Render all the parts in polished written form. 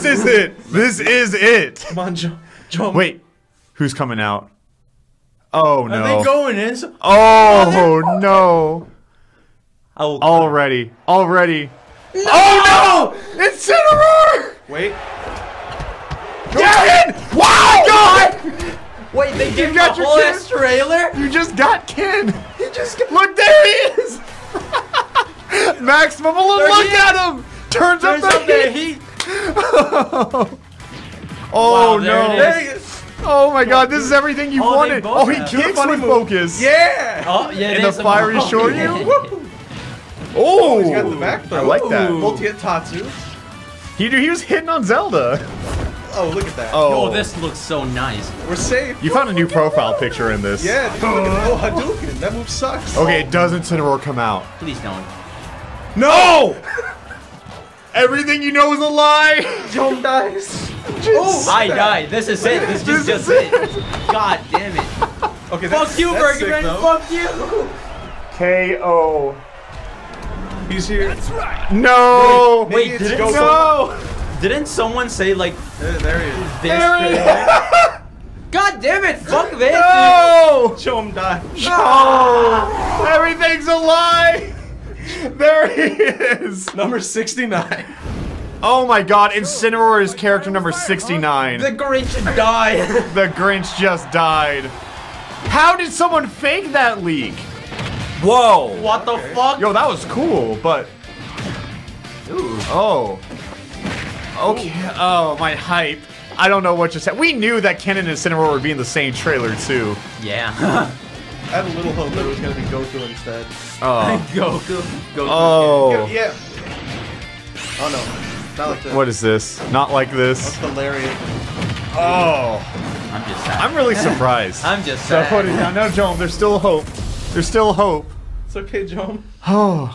This is it. This is it. Come on, jump. Wait, who's coming out? Oh no. Are they going in? Oh no. Already. No! Oh no! Incineroar! Wait. Get in! Wow! God! Wait, they gave you the whole ass trailer? You just got Ken. You just got... Look, there he is! Max Mabula, look at him! Turns up the heat! Oh wow, no! Oh my God, this is everything you wanted! Oh, he kicks with focus! Yeah! Oh, yeah, and the fiery Shoryu! Woo! Oh, he's got the back though. I like that. Bolte-tatsu. He was hitting on Zelda. Oh, look at that. Oh, this looks so nice. We're safe. You found a new profile picture in this. Yeah, dude, look at that. Oh, Hadouken. That move sucks. Okay, does Incineroar come out? Please don't. No! Everything you know is a lie. Jump dies. I die. This is it. This is just it. God damn it. Okay, fuck you, Birdman. Fuck you. KO. He's here. That's right. No. Wait, didn't someone say like? There he is. There he is. God damn it! Fuck this. No. Jump die. No. Everything's a lie. There he is! Number 69. Oh my God, Incineroar is character number 69. The Grinch died. The Grinch just died. How did someone fake that leak? Whoa. What the fuck? Yo, that was cool, but... Ooh. Oh. Okay. Oh, my hype. I don't know what just happened. We knew that Ken and Incineroar would be in the same trailer, too. Yeah. I had a little hope that it was gonna be Goku instead. Oh. Goku. Oh. Yeah. Oh no. Not like this. What is this? Not like this. That's hilarious. Oh. I'm just sad. I'm really surprised. I'm just sad. So put it down. No, Joan, there's still hope. There's still hope. It's okay, Joan. Oh.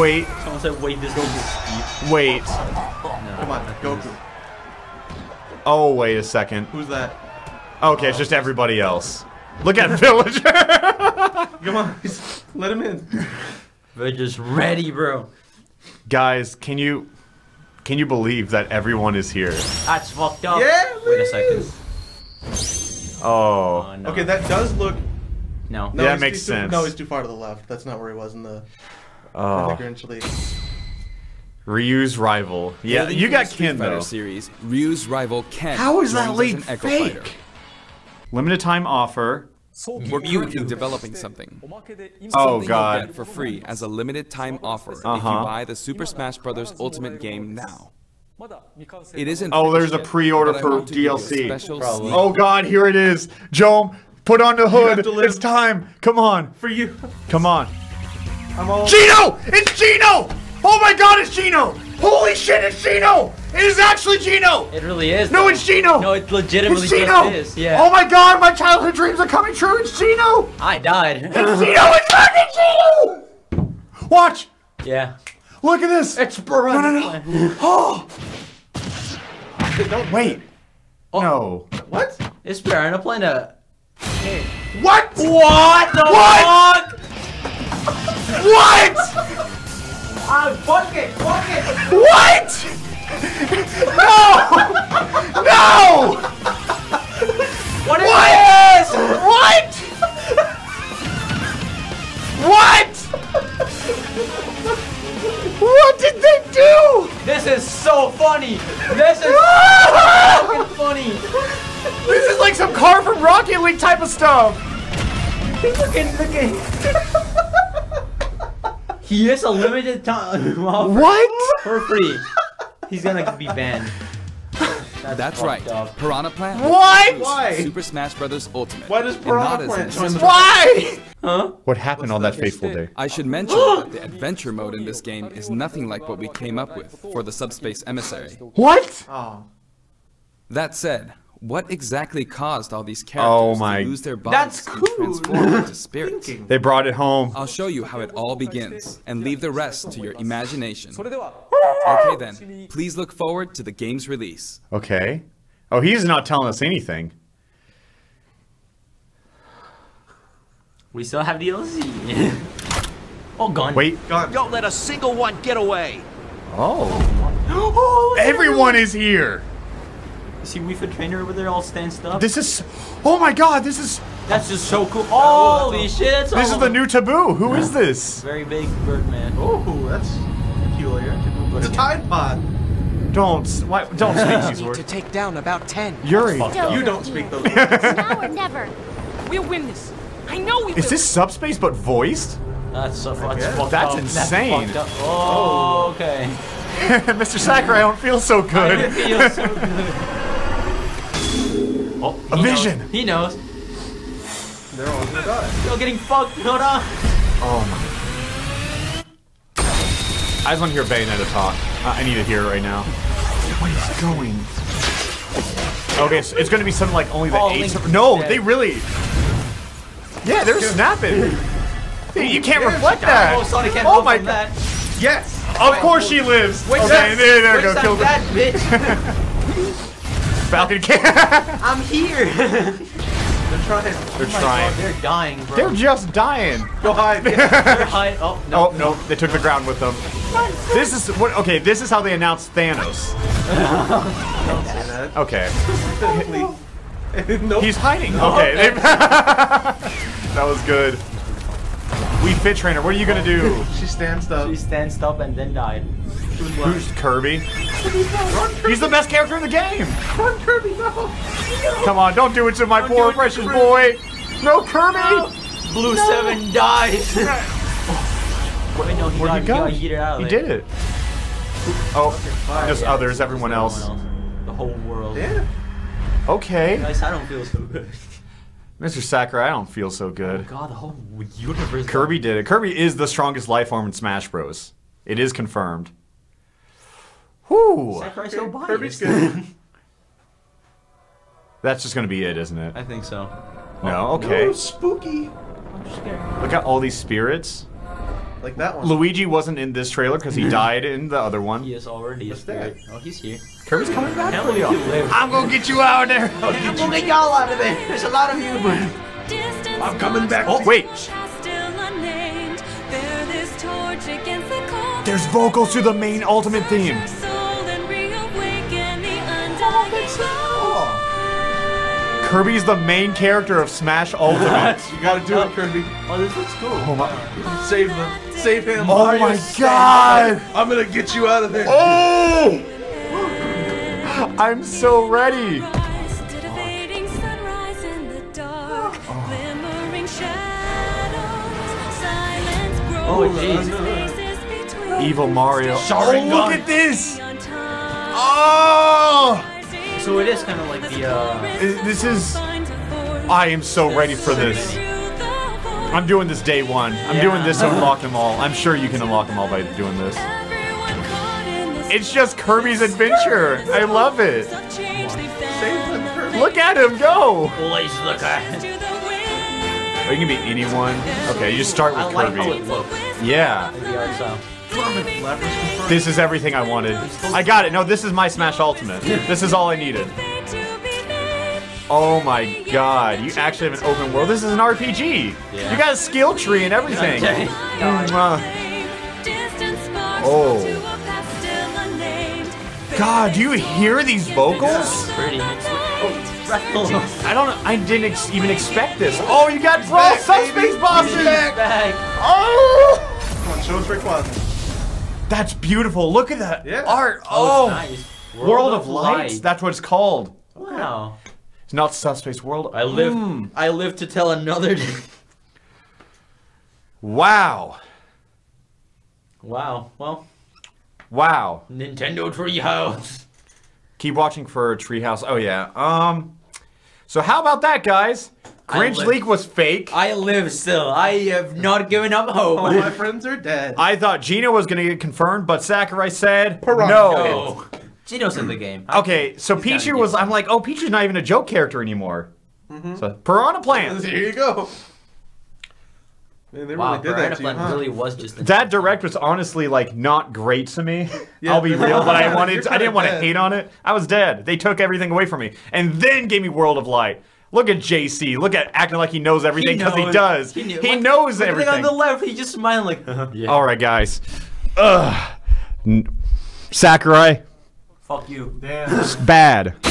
Wait. Someone said, wait, this Goku's deep. Wait. No, come on, Goku. Oh, wait a second. Who's that? Okay, it's just everybody else. Look at Villager! Come on, let him in. Villager's ready, bro. Guys, can you believe that everyone is here? That's fucked up. Yeah, wait a second. Oh. No. Okay, that does look. No. Yeah, that makes sense. No, he's too far to the left. That's not where he was in the. Oh. In the Grinch League. Ryu's rival. Yeah, you got Ken though. Series. Ryu's rival Ken. How is that league fake? Fighter. Limited time offer. We're currently developing something. Oh God! You'll get for free as a limited time offer if you buy the Super Smash Brothers Ultimate game now. It isn't. Oh, there's a pre-order for DLC. Oh God! Here it is. Joe, put on the hood. It's time. Come on. For you. Come on. Geno! It's Geno! Oh my God! It's Geno! Holy shit! It's Geno! It is actually Geno! It really is. No, it's Geno! No, it legitimately is. Yeah. Oh my God, my childhood dreams are coming true! It's Geno! I died. It's Geno! It's fucking Geno! Watch! Yeah. Look at this! It's Piranha Plant. No. Oh! Don't wait. Oh. No. What? Is Piranha Plant a... Hey. What? What the fuck? What? Fuck it! What? No! What is this? What? What? What did they do? This is so funny. This is so fucking funny. This is like some car from Rocket League type of stuff. Look at. He is a limited time. What? For free. He's gonna be banned. That's right. Up. Piranha Plant. Why? Super Smash Brothers Ultimate. Why does Piranha Plant join the... Why? Huh? What happened on that fateful day? I should mention that the adventure mode in this game is nothing like what we came up with for the Subspace Emissary. What? Oh. That said, what exactly caused all these characters to lose their bodies and transform into spirits? They brought it home. I'll show you how it all begins and leave the rest to your imagination. Okay then, please look forward to the game's release. Okay. Oh, he's not telling us anything. We still have DLC. Oh, gone. Wait. Don't let a single one get away. Oh. Everyone is here. You see Wii Fit Trainer over there all stanced up? This is... Oh my god, this is... That's just so cool. Holy shit. This is the new Taboo. Who is this? Very big Birdman. Oh, that's peculiar. It's a Tide Pod. Don't speak these words. To take down about 10. Yuri. You don't speak those words. Now or never. We'll win this. I know we will. Is this subspace but voiced? That's so fucked up. That's insane. That's oh, okay. Mr. Sakurai, I don't feel so good. I don't feel so good. Oh, a vision. Knows. He knows. They're all gonna die. Still getting fucked. Hold on. Oh my. I just want to hear Bayonetta talk. I need to hear it right now. What is going? Okay, so it's gonna be something like only the eights. No, they really. Yeah, they're snapping. You can't reflect that. Oh, Sonic can't reflect that. Yes. Of course she lives. Wait, okay, there we go. Kill that bitch. Falcon can't. I'm here. They're trying. They're trying. God, they're dying, bro. They're just dying. Go hide. They're hide. Oh no. Oh no. They took the ground with them. This is what. Okay. This is how they announced Thanos. Don't say that. Okay. Nope. He's hiding. Okay. That was good. Wii Fit Trainer, what are you gonna do? She stands up. She stands up and then died. Who's Kirby? Kirby? He's the best character in the game. Run, Kirby, no. Come on, don't do it to my poor precious boy. No, Kirby. No. Blue Seven dies. Wait, no, he where'd he go? He did it. Oh, just others. Everyone else. The whole world. Yeah. Okay. Guys, I don't feel so good. Mr. Sakurai, I don't feel so good. Oh god, the whole universe. Kirby did it. Kirby is the strongest life form in Smash Bros. It is confirmed. Whoo! Sakurai's so biased. Kirby's good. That's just gonna be it, isn't it? I think so. No, okay. No, spooky. I'm scared. Look at all these spirits. Like that one. Luigi wasn't in this trailer because he died in the other one. He is already dead. Oh, he's here. Kirby's coming back for y'all. I'm gonna get you out of there. I'm gonna get y'all out of there. There's a lot of you, but I'm coming back. Oh wait. There's vocals to the main Ultimate theme. Oh. Kirby's the main character of Smash Ultimate. You gotta do it, Kirby. Oh, this looks cool. Oh my. Save him. Save him. Oh my god. I'm gonna get you out of there. Oh. I'm so ready. Oh jeez. Evil Mario. Oh, look at this. Oh. So it is kind of like the this is I am so ready for this. I'm doing this day one. I'm doing this to unlock them all. I'm sure you can unlock them all by doing this. It's just Kirby's adventure. I love it. Look at him go. Please look at him. Oh, you can be anyone. Okay, you just start with Kirby. Like how it looks. Yeah. This is everything I wanted. I got it. No, this is my Smash Ultimate. This is all I needed. Oh my god, you actually have an open world. This is an RPG. Yeah. You got a skill tree and everything. Okay. Oh. God, do you hear these vocals? Pretty. Oh, I don't know. I didn't even expect this. Oh, you got Brawl Subspace bosses! Back. Oh! Come on, show us Rick Wazen. That's beautiful. Look at that art. Oh, nice. World of Light. That's what it's called. Wow. It's not Subspace World. I live. I live to tell another day. Wow. Wow. Well. Wow. Nintendo Treehouse. Keep watching for Treehouse. Oh yeah. So how about that, guys? Grinch League was fake. I live still. I have not given up hope. All my friends are dead. I thought Geno was gonna get confirmed, but Sakurai said no. Geno's in the game. Okay, so Pichu was. I'm like, oh, Pichu's not even a joke character anymore. So Piranha Plant. Here you go. Man, they really did that to you, huh? Really was just that direct was honestly like not great to me. I'll be real, but I wanted I didn't want to hate on it. I was dead. They took everything away from me, and then gave me World of Light. Look at JC. Look at acting like he knows everything because he does. He knows everything. On the left, he just smiling like. All right, guys. Sakurai. Fuck you. Damn. Bad.